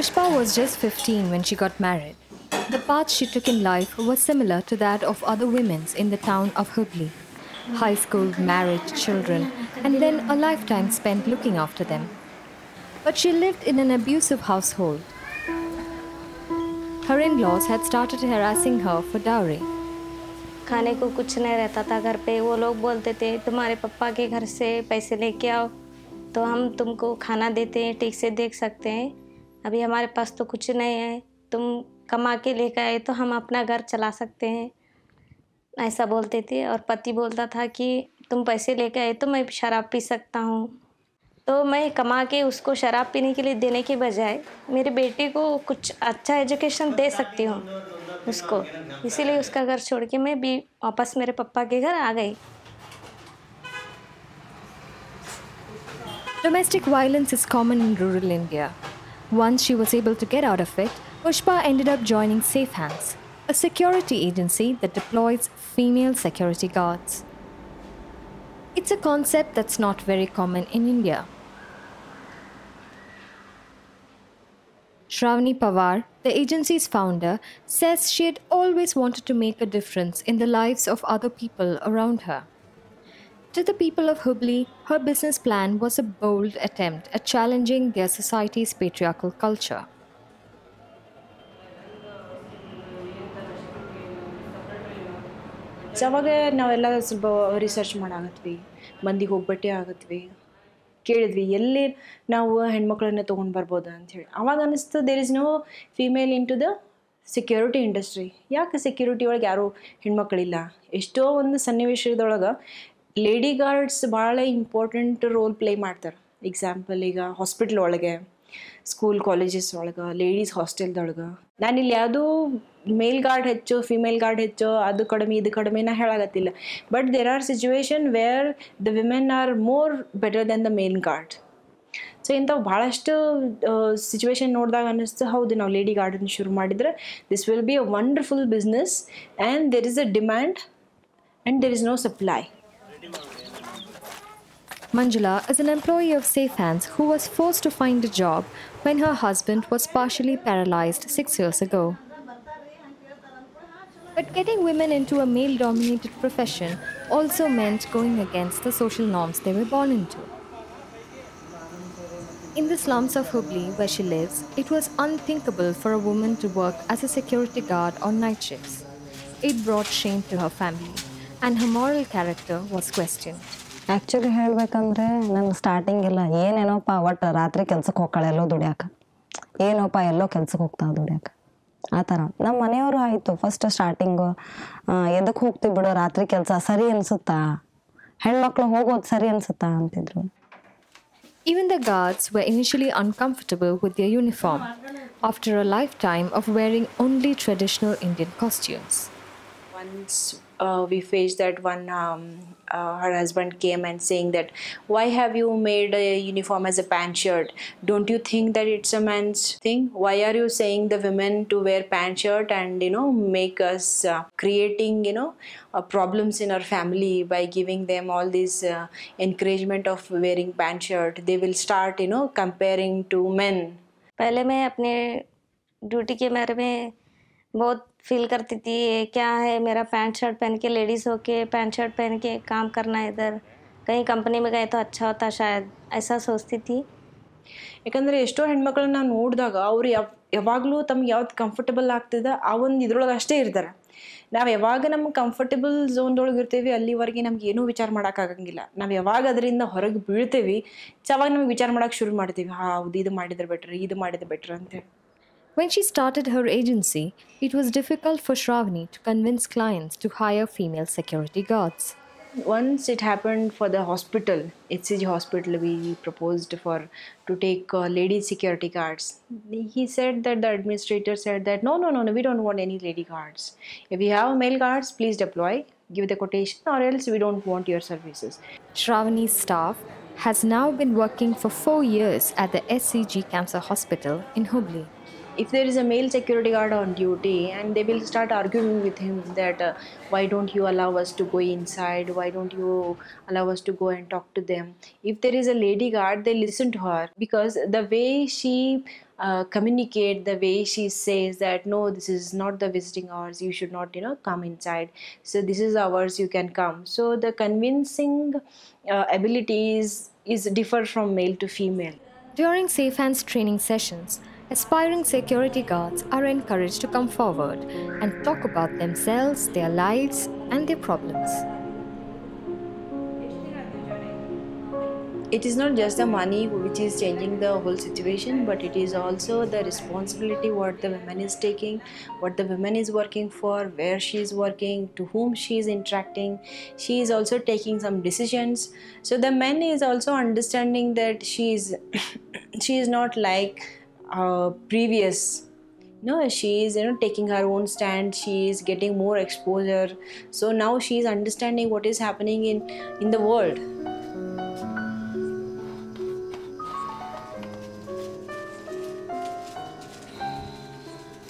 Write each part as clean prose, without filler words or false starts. Pushpa was just 15 when she got married. The path she took in life was similar to that of other women's in the town of Hubli. High school, marriage, children, and then a lifetime spent looking after them. But she lived in an abusive household. Her in-laws had started harassing her for dowry. खाने को कुछ नहीं रहता था घर पे. वो लोग बोलते थे तुम्हारे पापा के घर से पैसे लेके आओ तो हम तुमको खाना देते हैं, ठीक से देख सकते हैं. अभी हमारे पास तो कुछ नहीं है, तुम कमा के लेके आए तो हम अपना घर चला सकते हैं, ऐसा बोलते थे. और पति बोलता था कि तुम पैसे लेके आए तो मैं शराब पी सकता हूँ. तो मैं कमा के उसको शराब पीने के लिए देने के बजाय मेरे बेटे को कुछ अच्छा एजुकेशन दे सकती हूँ उसको, इसीलिए उसका घर छोड़ के मैं भी वापस मेरे पापा के घर आ गई. Domestic violence is common in rural India. Once she was able to get out of it, Pushpa ended up joining Safe Hands, a security agency that deploys female security guards. It's a concept that's not very common in India. Shravani Pawar, the agency's founder, says she had always wanted to make a difference in the lives of other people around her. To the people of Hubli, her business plan was a bold attempt at challenging their society's patriarchal culture. Research there is no female into the security industry. Yaka security or Garo Hindmakalila. Esto on the Sannivish Dolaga, lady guards barla important role play martyr. Example, hospital or school colleges or ladies hostel dolaga. Naniliadu male guard hecho, female guard hecho, adu kadami, the kadamina halagatilla. But there are situations where the women are more better than the male guard. So in the Bhalastu situation, how the lady garden shuru madidre, this will be a wonderful business, and there is a demand and there is no supply. Manjula is an employee of Safe Hands who was forced to find a job when her husband was partially paralyzed 6 years ago. But getting women into a male-dominated profession also meant going against the social norms they were born into. In the slums of Hubli, where she lives, it was unthinkable for a woman to work as a security guard on night shifts. It brought shame to her family, and her moral character was questioned. Actually, I starting to work. First starting even the guards were initially uncomfortable with their uniform after a lifetime of wearing only traditional Indian costumes. Once we faced that one, her husband came and saying that, why have you made a uniform as a pant shirt? Don't you think that it's a man's thing? Why are you saying the women to wear pant shirt and, make us creating, problems in our family by giving them all this encouragement of wearing pant shirt? They will start, comparing to men. पहले मैं अपने duty के बारे में बहुत feel करती थी, ये क्या है मेरा पैंट शर्ट पहन के लेडीज होके पैंट शर्ट पहन के काम करना है, इधर कहीं कंपनी में गए तो अच्छा होता शायद, ऐसा सोचती थी. ಏಕೆಂದರೆ ಎಷ್ಟೋ ಹೆಣ್ಮಕ್ಳನ್ನ ನಾನು ನೋಡಿದಾಗ ಅವರು ಯಾವಾಗಲೂ ತಮಗೆ ಯಾವುದು ಕಂಫರ್ಟಬಲ್ ಆಗ್ತಿದೆ ಆ ಒಂದು ಇದರೊಳಗೆ ಅಷ್ಟೇ ಇರ್ತಾರೆ. ನಾವು ಯಾವಾಗ ನಮ್ಮ ಕಂಫರ್ಟಬಲ್ ಝೋನ್ ಒಳಗೆ ಇರ್ತೀವಿ ಅಲ್ಲಿವರೆಗೆ ನಮಗೆ ಏನೂ ವಿಚಾರ ಮಾಡಕ ಆಗಂಗಿಲ್ಲ. ನಾವು ಯಾವಾಗ ಅದರಿಂದ ಹೊರಗೆ ಬೀಳ್ತೀವಿ ಅವಾಗ ನಮಗೆ ವಿಚಾರ ಮಾಡಕ ಶುರು ಮಾಡ್ತೀವಿ, ಹೌದು ಇದು ಮಾಡಿದ್ರೆ ಬೆಟರ್, ಇದು ಮಾಡಿದ್ರೆ ಬೆಟರ್ ಅಂತ. When she started her agency, it was difficult for Shravani to convince clients to hire female security guards. Once it happened for the hospital, HCG hospital, we proposed to take lady security guards. He said that the administrator said that no, we don't want any lady guards. If you have male guards, please deploy, give the quotation, or else we don't want your services. Shravani's staff has now been working for 4 years at the SCG Cancer Hospital in Hubli. if there is a male security guard on duty, and they will start arguing with him that why don't you allow us to go inside, why don't you allow us to go and talk to them. If there is a lady guard, they listen to her, because the way she communicate, the way she says that no, this is not the visiting hours, you should not, you know, come inside, so this is ours, you can come. So the convincing abilities is differ from male to female. During Safe Hands training sessions, aspiring security guards are encouraged to come forward and talk about themselves, their lives and their problems. It is not just the money which is changing the whole situation, but it is also the responsibility what the woman is taking, what the woman is working for, where she is working, to whom she is interacting. She is also taking some decisions. So the man is also understanding that she is not like previous. No, she is, you know, taking her own stand, she is getting more exposure. So now she is understanding what is happening in the world.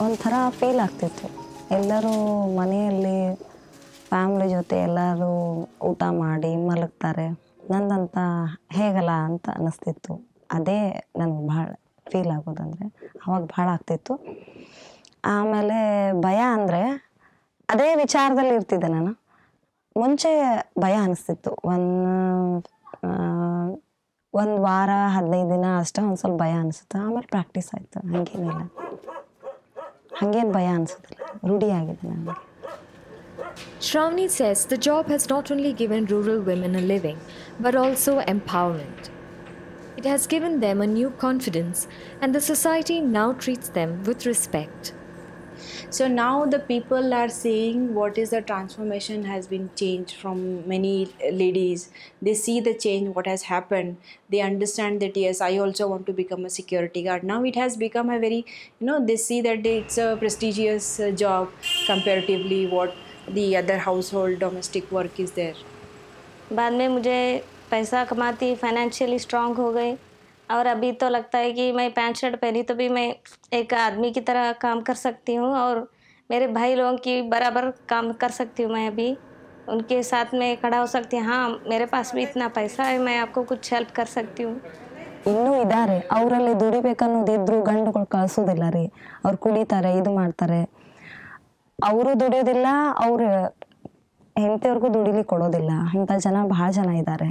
ಒಂಥರ feel ಆಗ್ತಿತ್ತು. ಎಲ್ಲರೂ ಮನೆಯಲ್ಲಿ family ಜೊತೆ ಎಲ್ಲರೂ ಊಟ ಮಾಡಿ ಮಲಗ್ತಾರೆ, ನಂದಂತ ಹೇಗಲ್ಲ ಅಂತ ಅನ್ನಿಸ್ತಿತ್ತು. ಅದೇ ನನಗೆ ಭಾಳ ಫೀಲ್ ಆಗೋದಂದರೆ ಅವಾಗ ಭಾಳ ಆಗ್ತಿತ್ತು. ಆಮೇಲೆ ಭಯ ಅಂದರೆ ಅದೇ ವಿಚಾರದಲ್ಲಿ ಇರ್ತಿದ್ದೆ ನಾನು. ಮುಂಚೆ ಭಯ ಅನ್ನಿಸ್ತಿತ್ತು, ಒಂದು ವಾರ 15 ದಿನ ಅಷ್ಟೇ ಒಂದು ಸ್ವಲ್ಪ ಭಯ ಅನ್ನಿಸ್ತು. ಆಮೇಲೆ ಪ್ರಾಕ್ಟೀಸ್ ಆಯಿತು, ಹಾಗೇನಿಲ್ಲ, ಹಂಗೇನು ಭಯ ಅನಿಸೋದಿಲ್ಲ, ರೂಢಿಯಾಗಿದೆ ನನಗೆ. Shravani says the job has not only given rural women a living, but also empowerment. It has given them a new confidence, and the society now treats them with respect. So now the people are seeing what is the transformation has been changed from many ladies. They see the change, what has happened. They understand that yes, I also want to become a security guard. Now it has become a very, you know, they see that it's a prestigious job comparatively what the other household domestic work is there. बाद में मुझे पैसा कमाती financially strong हो गई. और अभी तो लगता है कि मैं पैंट शर्ट पहनी तो भी मैं एक आदमी की तरह काम कर सकती हूँ और मेरे भाई लोगों की बराबर काम कर सकती हूँ. मैं अभी उनके साथ में खड़ा हो सकती हूँ. हाँ, मेरे पास भी इतना पैसा है, मैं आपको कुछ हेल्प कर सकती हूँ. ಇನ್ನೂ ಇದ್ದಾರೆ, ಅವರಲ್ಲಿ ದುಡಿಬೇಕನ್ನೋದಿದ್ರು ಗಂಡುಗಳು ಕಳಿಸೋದಿಲ್ಲ ರೀ. ಅವ್ರು ಕುಡಿತಾರೆ, ಇದು ಮಾಡ್ತಾರೆ, ಅವರು ದುಡಿಯೋದಿಲ್ಲ, ಅವ್ರ ಹೆಂಡತಿಯವ್ರಿಗೂ ದುಡಿಲಿ ಕೊಡೋದಿಲ್ಲ. ಅಂಥ ಜನ ಭಾಳ ಜನ ಇದ್ದಾರೆ.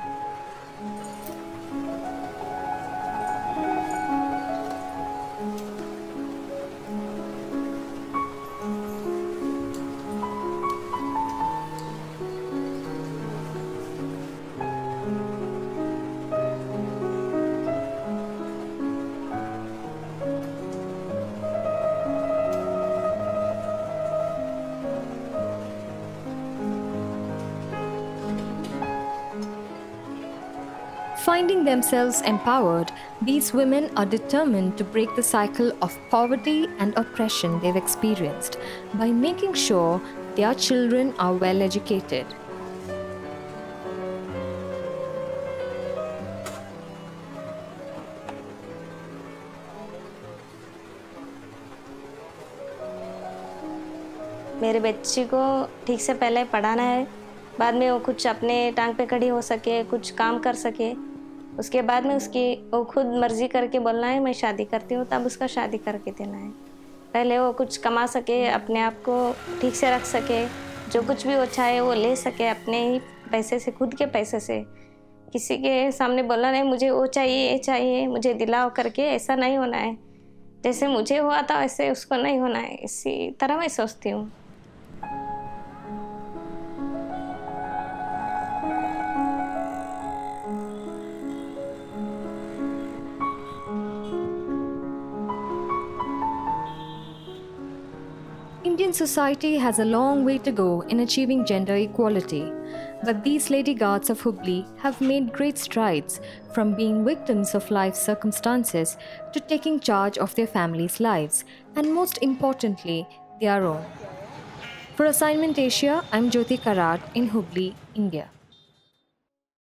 Finding themselves empowered, these women are determined to break the cycle of poverty and oppression they've experienced by making sure their children are well educated. मेरे बच्ची को ठीक से पहले पढ़ाना है, बाद में वो कुछ अपने टांग पे खड़ी हो सके, कुछ काम कर सके. उसके बाद में उसकी वो खुद मर्जी करके बोलना है मैं शादी करती हूँ, तब उसका शादी करके देना है. पहले वो कुछ कमा सके, अपने आप को ठीक से रख सके, जो कुछ भी वो चाहे वो ले सके अपने ही पैसे से, खुद के पैसे से. किसी के सामने बोलना नहीं मुझे वो चाहिए, ये चाहिए, मुझे दिलाओ करके, ऐसा नहीं होना है. जैसे मुझे हुआ था वैसे उसको नहीं होना है, इसी तरह मैं सोचती हूँ. Indian society has a long way to go in achieving gender equality, but these lady guards of Hubli have made great strides from being victims of life circumstances to taking charge of their families' lives and most importantly, their own. For Assignment Asia, I'm Jyothy Karat in Hubli, India.